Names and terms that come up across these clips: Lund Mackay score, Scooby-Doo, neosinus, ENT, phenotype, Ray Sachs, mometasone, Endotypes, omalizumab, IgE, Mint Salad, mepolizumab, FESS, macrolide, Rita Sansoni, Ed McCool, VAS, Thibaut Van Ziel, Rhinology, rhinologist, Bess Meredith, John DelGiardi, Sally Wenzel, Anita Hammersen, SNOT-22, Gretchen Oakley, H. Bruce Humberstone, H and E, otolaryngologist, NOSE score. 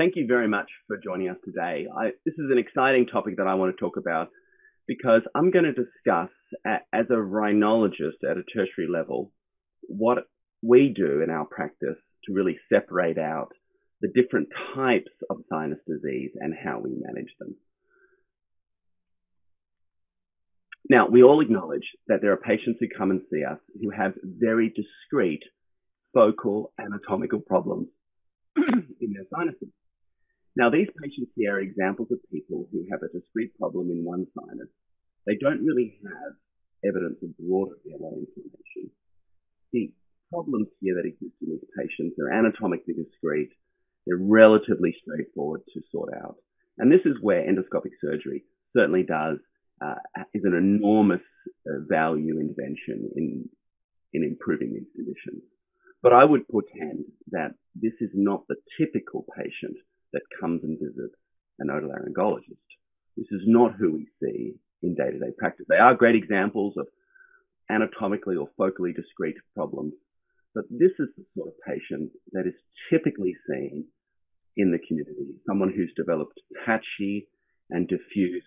Thank you very much for joining us today. This is an exciting topic that I want to talk about because I'm going to discuss, as a rhinologist at a tertiary level, what we do in our practice to really separate out the different types of sinus disease and how we manage them. Now, we all acknowledge that there are patients who come and see us who have very discrete focal anatomical problems in their sinuses. Now, these patients here are examples of people who have a discrete problem in one sinus. They don't really have evidence of broader airway inflammation. The problems here that exist in these patients are anatomically discrete. They're relatively straightforward to sort out. And this is where endoscopic surgery certainly is an enormous value intervention in improving these conditions. But I would pretend that this is not the typical patient that comes and visits an otolaryngologist. This is not who we see in day-to-day practice. They are great examples of anatomically or focally discrete problems, but this is the sort of patient that is typically seen in the community, someone who's developed patchy and diffuse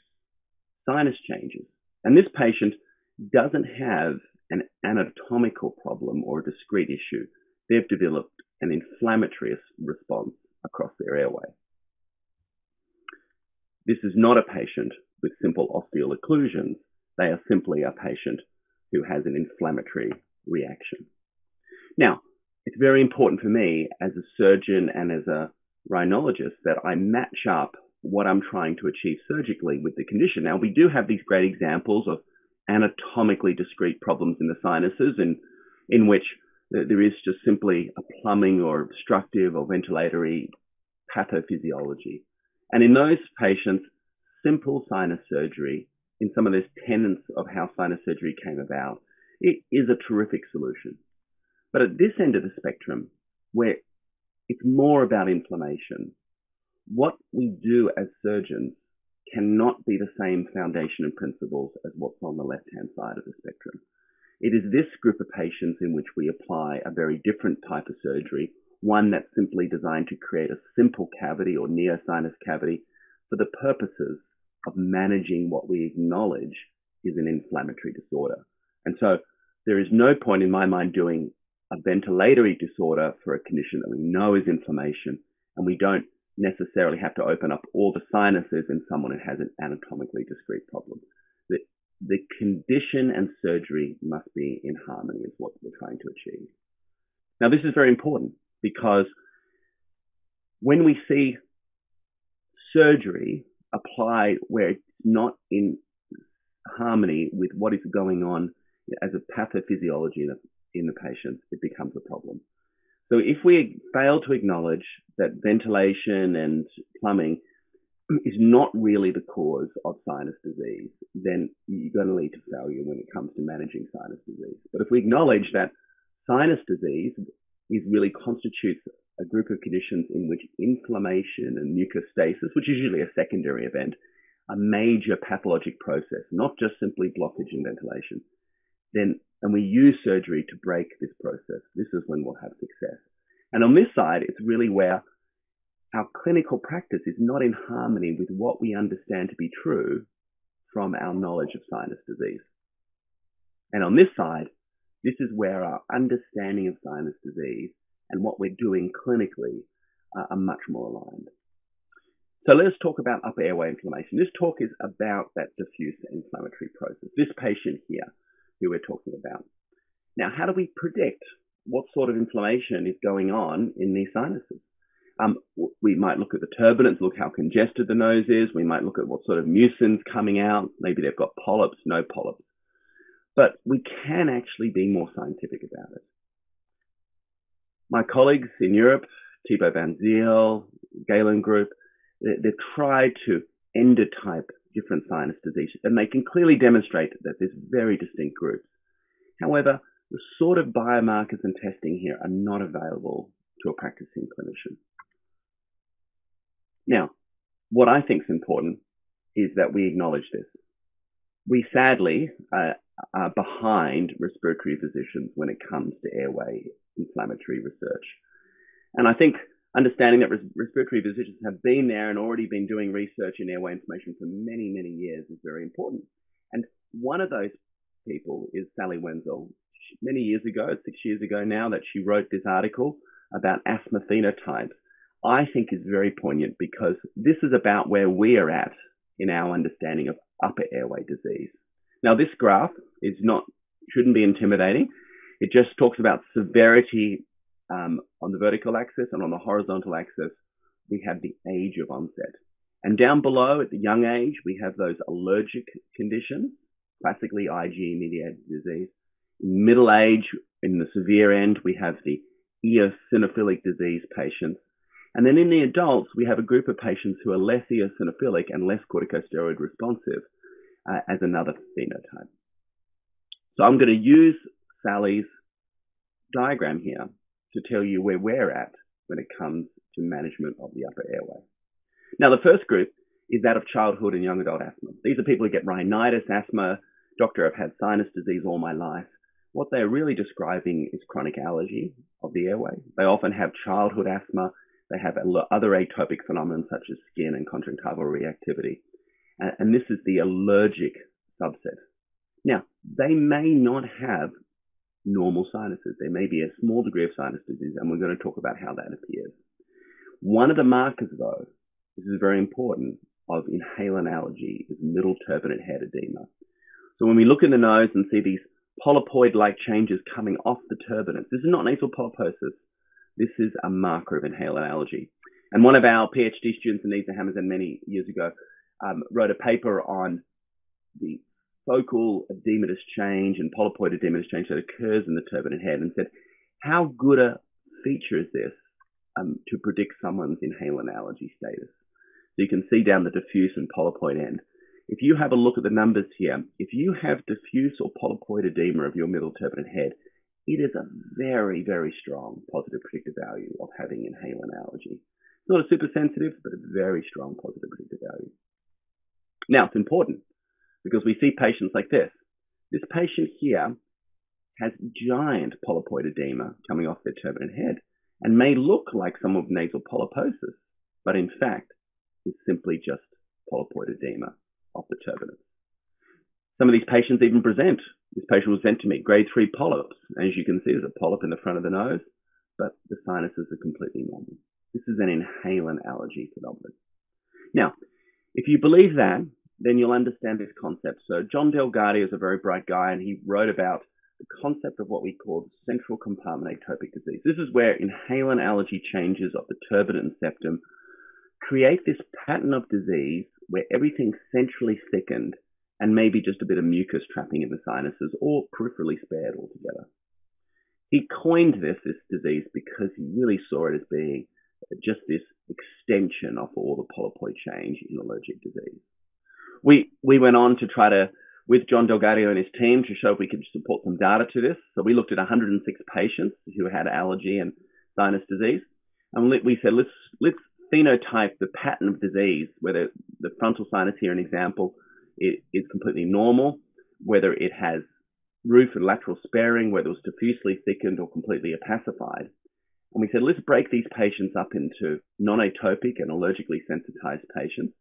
sinus changes. And this patient doesn't have an anatomical problem or a discrete issue. They've developed an inflammatory response across their airway. This is not a patient with simple ostial occlusions. They are simply a patient who has an inflammatory reaction. Now, it's very important for me as a surgeon and as a rhinologist that I match up what I'm trying to achieve surgically with the condition. Now, we do have these great examples of anatomically discrete problems in the sinuses in which there is just simply a plumbing or obstructive or ventilatory pathophysiology. And in those patients, simple sinus surgery, in some of those tenets of how sinus surgery came about, it is a terrific solution. But at this end of the spectrum, where it's more about inflammation, what we do as surgeons cannot be the same foundation and principles as what's on the left-hand side of the spectrum. It is this group of patients in which we apply a very different type of surgery, one that's simply designed to create a simple cavity or neosinus cavity for the purposes of managing what we acknowledge is an inflammatory disorder. And so there is no point in my mind doing a ventilatory disorder for a condition that we know is inflammation, and we don't necessarily have to open up all the sinuses in someone who has an anatomically discrete problem. The condition and surgery must be in harmony is what we're trying to achieve. Now, this is very important because when we see surgery applied where it's not in harmony with what is going on as a pathophysiology in the patient, it becomes a problem. So if we fail to acknowledge that ventilation and plumbing is not really the cause of sinus disease, then you're going to lead to failure when it comes to managing sinus disease. But if we acknowledge that sinus disease is really constitutes a group of conditions in which inflammation and mucostasis, which is usually a secondary event, a major pathologic process, not just simply blockage and ventilation, then and we use surgery to break this process, this is when we'll have success. And on this side, it's really where our clinical practice is not in harmony with what we understand to be true from our knowledge of sinus disease. And on this side, this is where our understanding of sinus disease and what we're doing clinically are much more aligned. So let's talk about upper airway inflammation. This talk is about that diffuse inflammatory process. This patient here, who we're talking about. Now, how do we predict what sort of inflammation is going on in these sinuses? We might look at the turbinates, look how congested the nose is. We might look at what sort of mucin's coming out. Maybe they've got polyps, no polyps. But we can actually be more scientific about it. My colleagues in Europe, Thibaut Van Ziel, Galen group, they've tried to endotype different sinus diseases, and they can clearly demonstrate that there's very distinct groups. However, the sort of biomarkers and testing here are not available to a practicing clinician. Now, what I think is important is that we acknowledge this. We sadly are behind respiratory physicians when it comes to airway inflammatory research. And I think understanding that respiratory physicians have been there and already been doing research in airway inflammation for many, many years is very important. And one of those people is Sally Wenzel. Many years ago, 6 years ago now, that she wrote this article about asthma phenotypes, I think is very poignant because this is about where we are at in our understanding of upper airway disease. Now, this graph is shouldn't be intimidating. It just talks about severity on the vertical axis, and on the horizontal axis, we have the age of onset. And down below, at the young age, we have those allergic conditions, classically IgE-mediated disease. In middle age, in the severe end, we have the eosinophilic disease patients. And then in the adults, we have a group of patients who are less eosinophilic and less corticosteroid responsive as another phenotype. So I'm going to use Sally's diagram here to tell you where we're at when it comes to management of the upper airway. Now, the first group is that of childhood and young adult asthma. These are people who get rhinitis, asthma, doctor, I've had sinus disease all my life. What they're really describing is chronic allergy of the airway. They often have childhood asthma. They have other atopic phenomena such as skin and conjunctival reactivity. And this is the allergic subset. Now, they may not have normal sinuses. There may be a small degree of sinus disease, and we're going to talk about how that appears. One of the markers, though, this is very important, of inhalant allergy is middle turbinate head edema. So when we look in the nose and see these polypoid-like changes coming off the turbinates, this is not nasal polyposis. This is a marker of inhalant allergy. And one of our PhD students, Anita Hammersen, many years ago, wrote a paper on the focal edematous change and polypoid edematous change that occurs in the turbinate head and said, how good a feature is this to predict someone's inhalant allergy status? So you can see down the diffuse and polypoid end. If you have a look at the numbers here, if you have diffuse or polypoid edema of your middle turbinate head, it is a very, very strong positive predictive value of having inhalant allergy. It's not a super sensitive, but a very strong positive predictive value. Now, it's important because we see patients like this. This patient here has giant polypoid edema coming off their turbinate head and may look like someone with nasal polyposis, but in fact, it's simply just polypoid edema off the turbinates. Some of these patients even present. This patient will present to me grade 3 polyps. And as you can see, there's a polyp in the front of the nose, but the sinuses are completely normal. This is an inhalant allergy phenomenon. Now, if you believe that, then you'll understand this concept. So John DelGiardi is a very bright guy, and he wrote about the concept of what we call central compartment atopic disease. This is where inhalant allergy changes of the turbinate and septum create this pattern of disease where everything's centrally thickened and maybe just a bit of mucus trapping in the sinuses or peripherally spared altogether. He coined this disease because he really saw it as being just this extension of all the polypoid change in allergic disease. We went on to try to, with John DelGiardi and his team, to show if we could support some data to this. So we looked at 106 patients who had allergy and sinus disease. And we said, let's phenotype the pattern of disease, whether the frontal sinus here, an example, is completely normal, whether it has roof and lateral sparing, whether it's diffusely thickened or completely opacified. And we said, let's break these patients up into non-atopic and allergically sensitized patients.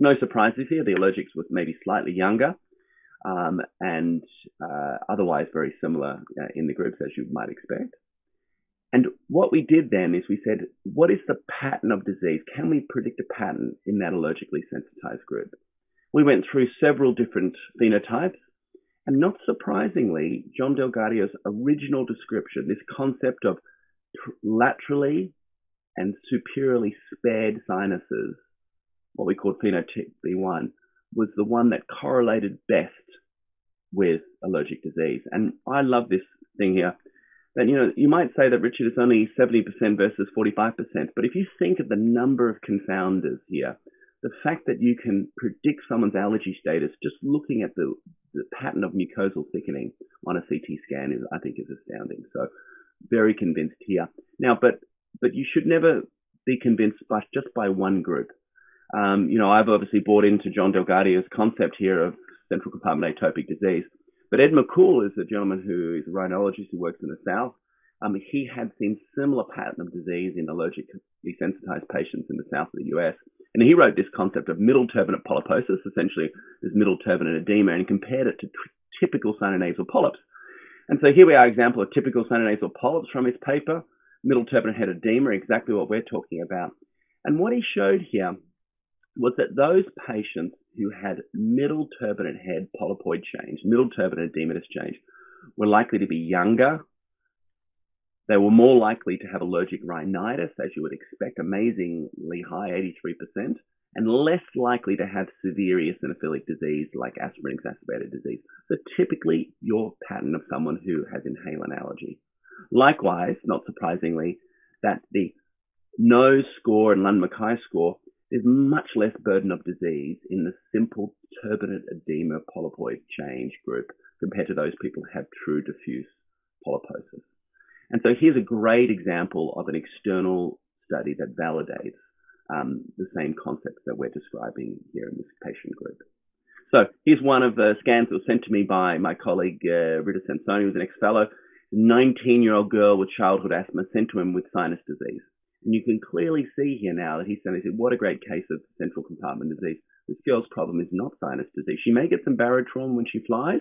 No surprises here. The allergics were maybe slightly younger and otherwise very similar in the groups, as you might expect. And what we did then is we said, what is the pattern of disease? Can we predict a pattern in that allergically sensitized group? We went through several different phenotypes. And not surprisingly, John DelGiardi's original description, this concept of laterally and superiorly spared sinuses, what we called phenotype B1, was the one that correlated best with allergic disease. And I love this thing here. And, you know, you might say that, Richard, it's only 70% versus 45%. But if you think of the number of confounders here, the fact that you can predict someone's allergy status just looking at the pattern of mucosal thickening on a CT scan is, I think, is astounding. So very convinced here. Now, but you should never be convinced just by one group. You know, I've obviously bought into John DelGiardi's concept here of central compartment atopic disease. But Ed McCool is a gentleman who is a rhinologist who works in the South. He had seen similar pattern of disease in allergically sensitized patients in the south of the US. And he wrote this concept of middle turbinate polyposis, essentially this middle turbinate edema, and compared it to typical sinonasal polyps. And so here we are, example of typical sinonasal polyps from his paper, middle turbinate head edema, exactly what we're talking about. And what he showed here was that those patients who had middle turbinate head polypoid change, middle turbinate edematous change, were likely to be younger. They were more likely to have allergic rhinitis, as you would expect, amazingly high, 83%, and less likely to have severe eosinophilic disease like aspirin-exacerbated disease. So typically your pattern of someone who has inhalant allergy. Likewise, not surprisingly, that the NOSE score and Lund Mackay score, there's much less burden of disease in the simple turbinate edema polypoid change group compared to those people who have true diffuse polyposis. And so here's a great example of an external study that validates the same concepts that we're describing here in this patient group. So here's one of the scans that was sent to me by my colleague Rita Sansoni, who's an ex-fellow, 19-year-old girl with childhood asthma sent to him with sinus disease. And you can clearly see here now that he said, what a great case of central compartment disease. This girl's problem is not sinus disease. She may get some barotrauma when she flies,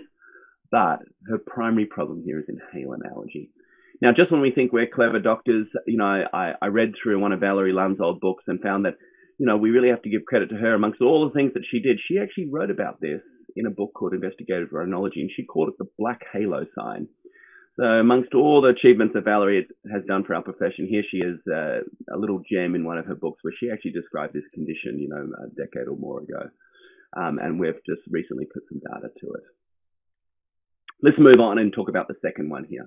but her primary problem here is inhalant allergy. Now, just when we think we're clever doctors, you know, I read through one of Valerie Lund's old books and found that, you know, we really have to give credit to her amongst all the things that she did. She actually wrote about this in a book called Investigative Rhinology, and she called it the black halo sign. So amongst all the achievements that Valerie has done for our profession, here she is, a little gem in one of her books where she actually described this condition, you know, a decade or more ago. And we've just recently put some data to it. Let's move on and talk about the second one here.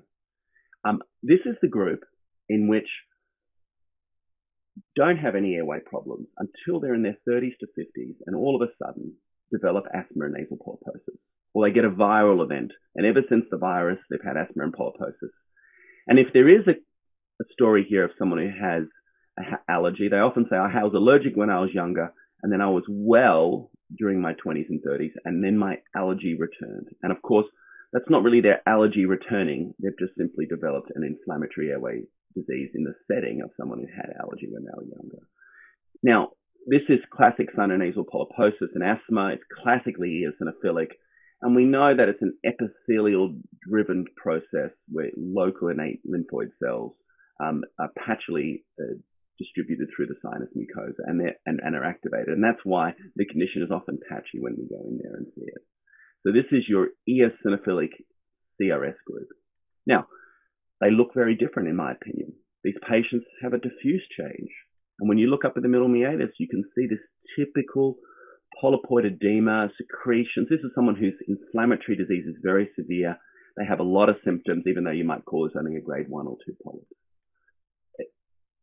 This is the group in which don't have any airway problems until they're in their 30s to 50s and all of a sudden develop asthma and nasal polyposis. Or they get a viral event, and ever since the virus, they've had asthma and polyposis. And if there is a story here of someone who has an allergy, they often say, I was allergic when I was younger, and then I was well during my 20s and 30s, and then my allergy returned. And of course, that's not really their allergy returning. They've just simply developed an inflammatory airway disease in the setting of someone who had allergy when they were younger. Now, this is classic sinonasal polyposis and asthma. It's classically eosinophilic. And we know that it's an epithelial-driven process where local innate lymphoid cells are patchily distributed through the sinus mucosa and are activated. And that's why the condition is often patchy when we go in there and see it. So this is your eosinophilic CRS group. Now, they look very different in my opinion. These patients have a diffuse change. And when you look up at the middle meatus, you can see this typical polypoid edema, secretions. This is someone whose inflammatory disease is very severe. They have a lot of symptoms, even though you might call this only a grade 1 or 2 polyp.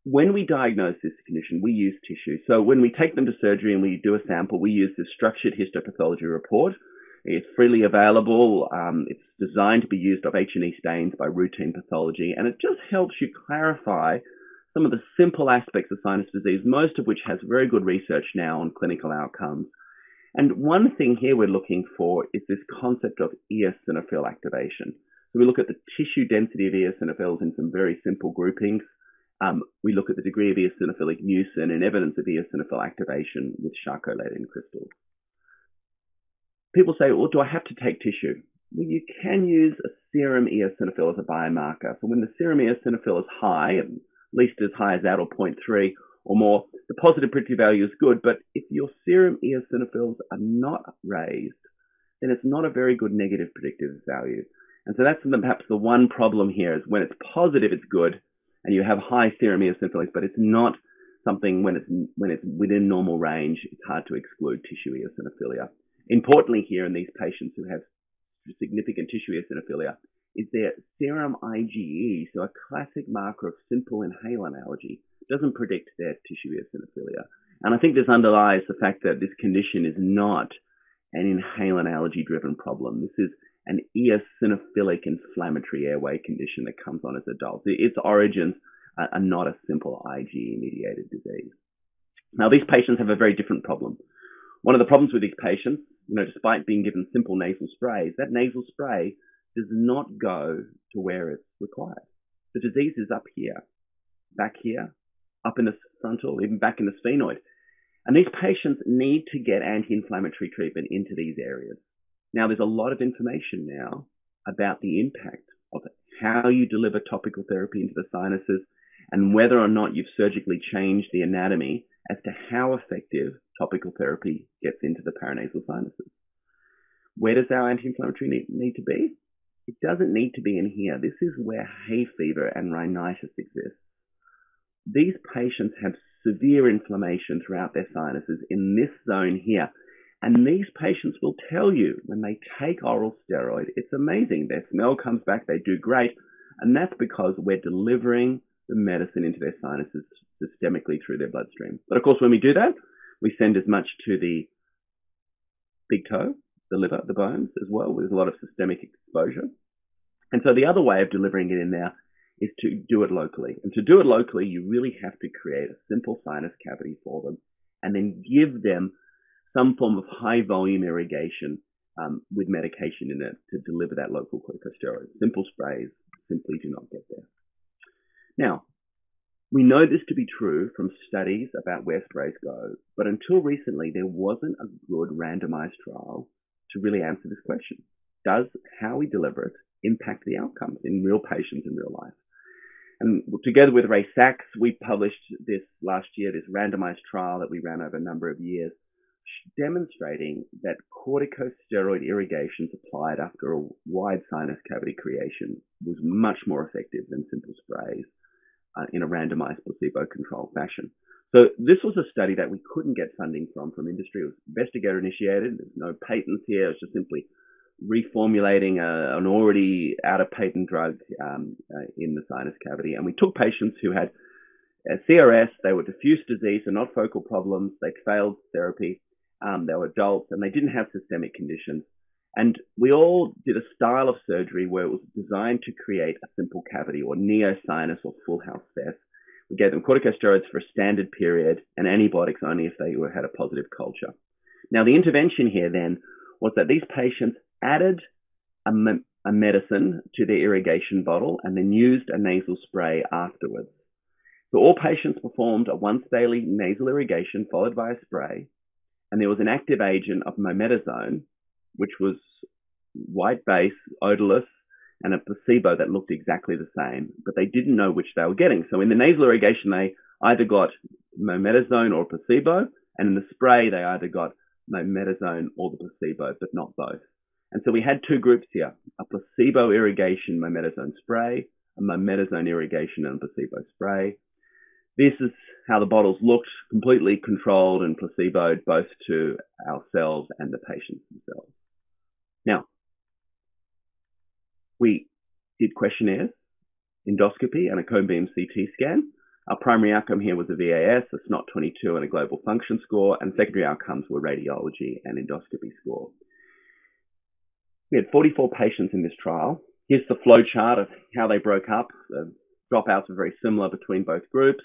When we diagnose this condition, we use tissue. So when we take them to surgery and we do a sample, we use this structured histopathology report. It's freely available. It's designed to be used of H&E stains by routine pathology, and it just helps you clarify some of the simple aspects of sinus disease, most of which has very good research now on clinical outcomes. And one thing here we're looking for is this concept of eosinophil activation. So we look at the tissue density of eosinophils in some very simple groupings. We look at the degree of eosinophilic mucin and evidence of eosinophil activation with Charcot-Leyden crystals. People say, well, do I have to take tissue? Well, you can use a serum eosinophil as a biomarker. So when the serum eosinophil is high, at least as high as that or 0.3 or more, the positive predictive value is good. But if your serum eosinophils are not raised, then it's not a very good negative predictive value. And so that's perhaps the one problem here is when it's positive, it's good, and you have high serum eosinophils, but it's not something when it's within normal range, it's hard to exclude tissue eosinophilia. Importantly here in these patients who have significant tissue eosinophilia is their serum IgE, so a classic marker of simple inhalant allergy, doesn't predict their tissue eosinophilia. And I think this underlies the fact that this condition is not an inhalant allergy-driven problem. This is an eosinophilic inflammatory airway condition that comes on as adults. Its origins are not a simple IgE-mediated disease. Now, these patients have a very different problem. One of the problems with these patients, you know, despite being given simple nasal sprays, that nasal spray does not go to where it's required. the disease is up here, back here, up in the frontal, even back in the sphenoid. And these patients need to get anti-inflammatory treatment into these areas. Now, there's a lot of information now about the impact of it, how you deliver topical therapy into the sinuses, and whether or not you've surgically changed the anatomy as to how effective topical therapy gets into the paranasal sinuses. Where does our anti-inflammatory need to be? It doesn't need to be in here. This is where hay fever and rhinitis exist. These patients have severe inflammation throughout their sinuses in this zone here. And these patients will tell you when they take oral steroid, it's amazing. Their smell comes back, they do great. And that's because we're delivering the medicine into their sinuses systemically through their bloodstream. But of course, when we do that, we send as much to the big toe, the liver, the bones as well. There's a lot of systemic exposure. And so the other way of delivering it in there is to do it locally. And to do it locally, you really have to create a simple sinus cavity for them and then give them some form of high volume irrigation with medication in it to deliver that local corticosteroid. Simple sprays simply do not get there. Now, we know this to be true from studies about where sprays go, but until recently, there wasn't a good randomized trial to really answer this question. Does how we deliver it impact the outcomes in real patients in real life? And together with Ray Sachs, we published this last year, this randomized trial that we ran over a number of years, demonstrating that corticosteroid irrigations applied after a wide sinus cavity creation was much more effective than simple sprays in a randomized placebo-controlled fashion. So this was a study that we couldn't get funding from industry. It was investigator-initiated. There's no patents here. It was just simply reformulating an already out-of-patent drug in the sinus cavity. And we took patients who had CRS. They were diffuse disease, so not focal problems. They failed therapy. They were adults, and they didn't have systemic conditions. And we all did a style of surgery where it was designed to create a simple cavity or neosinus or full house FESS. We gave them corticosteroids for a standard period and antibiotics only if they had a positive culture. Now, the intervention here then was that these patients added a medicine to their irrigation bottle and then used a nasal spray afterwards. So all patients performed a once-daily nasal irrigation followed by a spray, and there was an active agent of mometasone, which was white base, odorless, and a placebo that looked exactly the same, but they didn't know which they were getting. So in the nasal irrigation, they either got mometasone or placebo, and in the spray, they either got mometasone or the placebo, but not both. And so we had two groups here, a placebo irrigation mometasone spray, a mometasone irrigation and placebo spray. This is how the bottles looked, completely controlled and placeboed both to ourselves and the patients themselves. Now, we did questionnaires, endoscopy, and a cone beam CT scan. Our primary outcome here was a VAS, a SNOT-22, and a global function score, and secondary outcomes were radiology and endoscopy score. We had 44 patients in this trial. Here's the flow chart of how they broke up. The dropouts were very similar between both groups.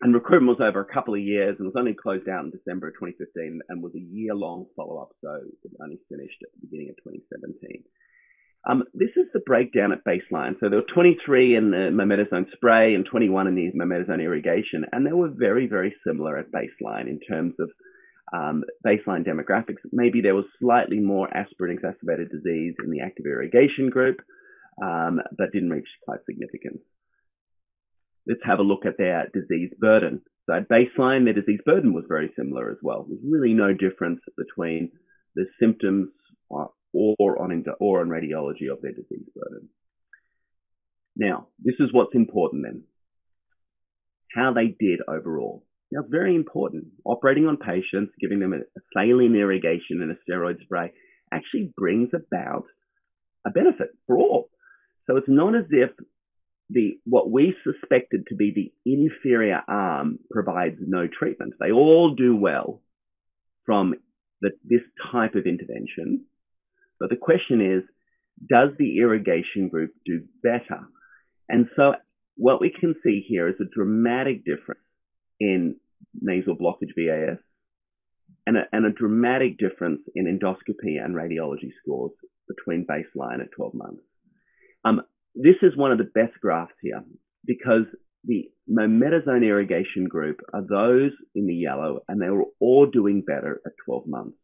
And recruitment was over a couple of years and was only closed out in December of 2015 and was a year-long follow-up, so it only finished at the beginning of 2017. This is the breakdown at baseline. So there were 23 in the mometasone spray and 21 in the mometasone irrigation, and they were very, very similar at baseline in terms of baseline demographics. Maybe there was slightly more aspirin-exacerbated disease in the active irrigation group, but didn't reach quite significance. Let's have a look at their disease burden. So at baseline, their disease burden was very similar as well. There's really no difference between the symptoms or on radiology of their disease burden. Now, this is what's important then, how they did overall. Now, it's very important. Operating on patients, giving them a saline irrigation and a steroid spray actually brings about a benefit for all. So it's not as if what we suspected to be the inferior arm provides no treatment. They all do well from this type of intervention. But the question is, does the irrigation group do better? And so what we can see here is a dramatic difference in nasal blockage VAS and a dramatic difference in endoscopy and radiology scores between baseline at 12 months. This is one of the best graphs here because the mometasone irrigation group are those in the yellow, and they were all doing better at 12 months.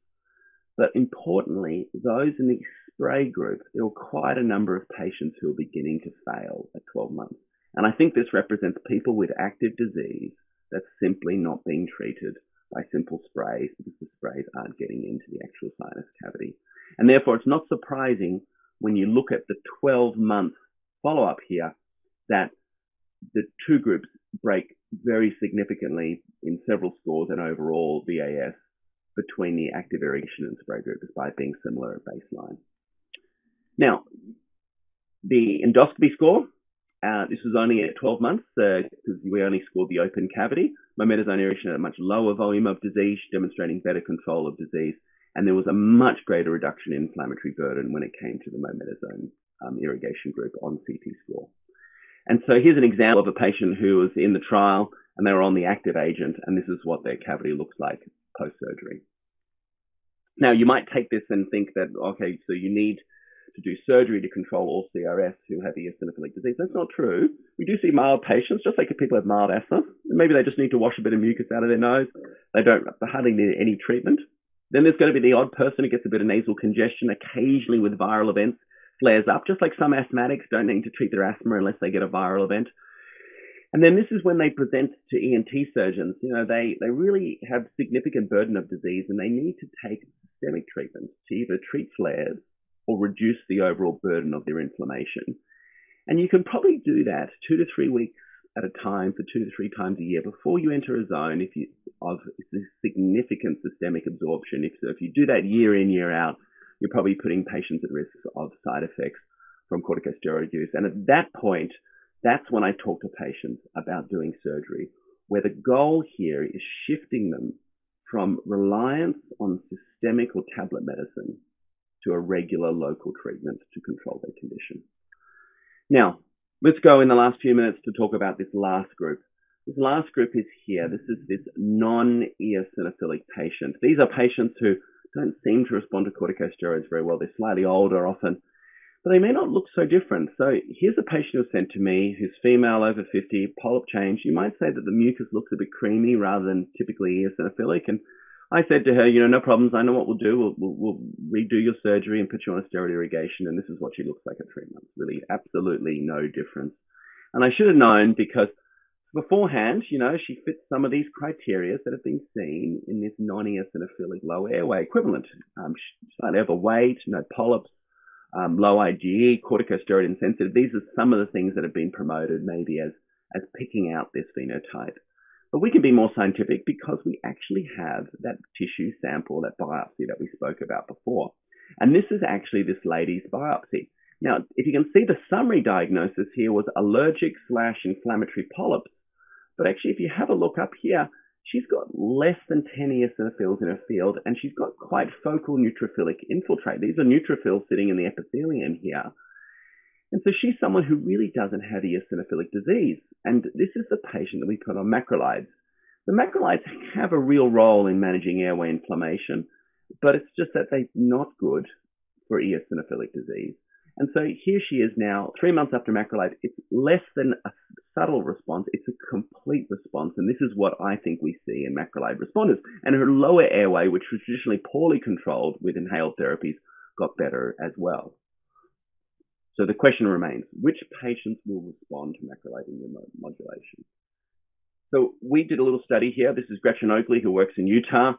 But importantly, those in the spray group, there were quite a number of patients who were beginning to fail at 12 months. And I think this represents people with active disease that's simply not being treated by simple sprays because the sprays aren't getting into the actual sinus cavity. And therefore, it's not surprising when you look at the 12-month follow-up here that the two groups break very significantly in several scores and overall VAS between the active irrigation and spray group despite being similar at baseline. Now, the endoscopy score, this was only at 12 months because we only scored the open cavity. Mometasone irrigation had a much lower volume of disease, demonstrating better control of disease, and there was a much greater reduction in inflammatory burden when it came to the mometasone irrigation group on CT score. And so here's an example of a patient who was in the trial and they were on the active agent, and this is what their cavity looks like post-surgery. Now, you might take this and think that, okay, so you need to do surgery to control all CRS who have eosinophilic disease. That's not true. We do see mild patients, just like if people have mild asthma. Maybe they just need to wash a bit of mucus out of their nose. They hardly need any treatment. Then there's going to be the odd person who gets a bit of nasal congestion, occasionally with viral events, flares up, just like some asthmatics don't need to treat their asthma unless they get a viral event. And then this is when they present to ENT surgeons. You know, they really have significant burden of disease and they need to take systemic treatments to either treat flares or reduce the overall burden of their inflammation. And you can probably do that 2 to 3 weeks at a time for 2 to 3 times a year before you enter a zone of significant systemic absorption. If you do that year in, year out, you're probably putting patients at risk of side effects from corticosteroid use. And at that point, that's when I talk to patients about doing surgery, where the goal here is shifting them from reliance on systemic or tablet medicine to a regular local treatment to control their condition. Now, let's go in the last few minutes to talk about this last group. This last group is here. This is this non-eosinophilic patient. These are patients who don't seem to respond to corticosteroids very well. They're slightly older often, but they may not look so different. So here's a patient who was sent to me who's female, over 50, polyp change. You might say that the mucus looks a bit creamy rather than typically eosinophilic. And I said to her, you know, no problems. I know what we'll do. We'll redo your surgery and put you on a steroid irrigation. And this is what she looks like at 3 months. Really, absolutely no difference. And I should have known because beforehand, you know, she fits some of these criteria that have been seen in this non-eosinophilic low airway equivalent. Slightly overweight, no polyps, low IgE, corticosteroid insensitive. These are some of the things that have been promoted maybe as picking out this phenotype. But we can be more scientific because we actually have that tissue sample, that biopsy that we spoke about before. And this is actually this lady's biopsy. Now, if you can see, the summary diagnosis here was allergic/inflammatory polyps. But actually, if you have a look up here, she's got less than 10 eosinophils in her field, and she's got quite focal neutrophilic infiltrate. These are neutrophils sitting in the epithelium here. And so she's someone who really doesn't have eosinophilic disease. And this is the patient that we put on macrolides. The macrolides have a real role in managing airway inflammation, but it's just that they're not good for eosinophilic disease. And so here she is now, 3 months after macrolide. It's less than a subtle response. It's a complete response. And this is what I think we see in macrolide responders. And her lower airway, which was traditionally poorly controlled with inhaled therapies, got better as well. So the question remains, which patients will respond to macrolide immunomodulation? So we did a little study here. This is Gretchen Oakley, who works in Utah.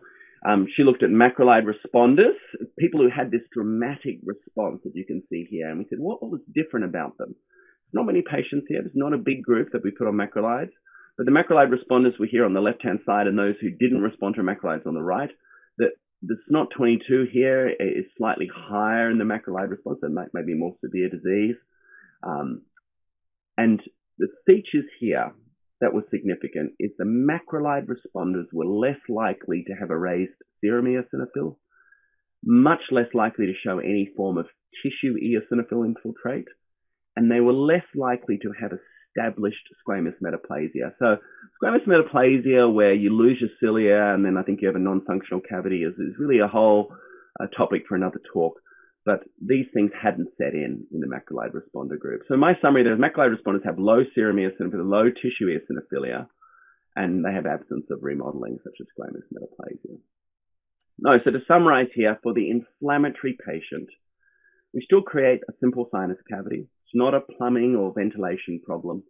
She looked at macrolide responders, people who had this dramatic response that you can see here. And we said, what was different about them? Not many patients here. It's not a big group that we put on macrolides. But the macrolide responders were here on the left-hand side and those who didn't respond to macrolides on the right. The SNOT-22 here is slightly higher in the macrolide response. That might be more severe disease. And the features here that were significant is the macrolide responders were less likely to have a raised serum eosinophil, much less likely to show any form of tissue eosinophil infiltrate, and they were less likely to have established squamous metaplasia. So squamous metaplasia, where you lose your cilia and then I think you have a non-functional cavity, is really a whole topic for another talk. But these things hadn't set in the macrolide responder group. So my summary there is macrolide responders have low serum eosinophilia, low tissue eosinophilia, and they have absence of remodeling such as squamous metaplasia. No, so to summarize here, for the inflammatory patient, we still create a simple sinus cavity. It's not a plumbing or ventilation problem.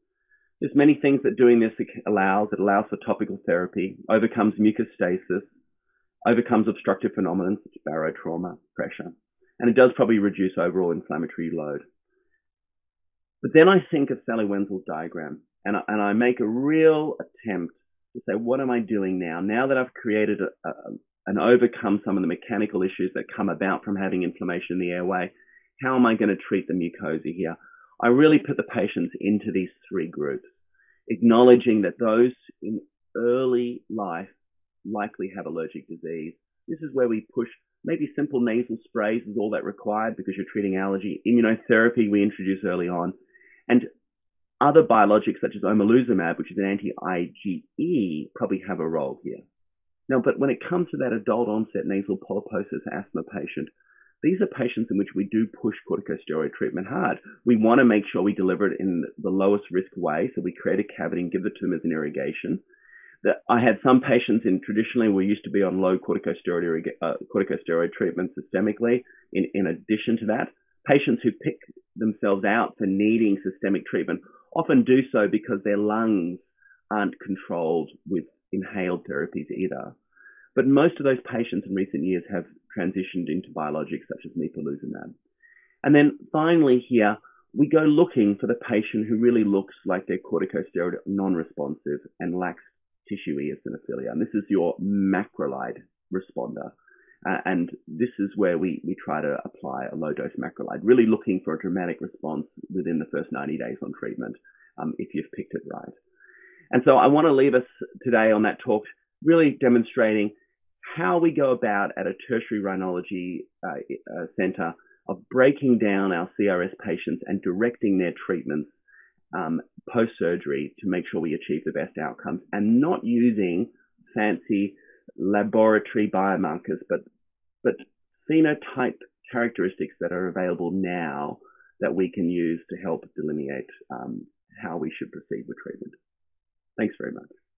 There's many things that doing this allows. It allows for topical therapy, overcomes mucostasis, overcomes obstructive phenomena such as barotrauma, pressure, and it does probably reduce overall inflammatory load. But then I think of Sally Wenzel's diagram, and I make a real attempt to say, what am I doing now? Now that I've created and overcome some of the mechanical issues that come about from having inflammation in the airway, how am I going to treat the mucosa here? I really put the patients into these three groups, acknowledging that those in early life likely have allergic disease. This is where we push maybe simple nasal sprays is all that required because you're treating allergy. Immunotherapy we introduce early on. And other biologics such as omalizumab, which is an anti-IgE, probably have a role here. Now, but when it comes to that adult onset nasal polyposis asthma patient, these are patients in which we do push corticosteroid treatment hard. We want to make sure we deliver it in the lowest risk way, so we create a cavity and give the tumors an irrigation. I had some patients in traditionally we used to be on low corticosteroid treatment systemically. In addition to that, patients who pick themselves out for needing systemic treatment often do so because their lungs aren't controlled with inhaled therapies either. But most of those patients in recent years have transitioned into biologics such as mepolizumab. And then finally here, we go looking for the patient who really looks like they're corticosteroid non-responsive and lacks tissue eosinophilia. And this is your macrolide responder. And this is where we try to apply a low-dose macrolide, really looking for a dramatic response within the first 90 days on treatment, if you've picked it right. And so I want to leave us today on that talk really demonstrating how we go about at a tertiary rhinology center of breaking down our CRS patients and directing their treatments post-surgery to make sure we achieve the best outcomes, and not using fancy laboratory biomarkers, but phenotype characteristics that are available now that we can use to help delineate how we should proceed with treatment. Thanks very much.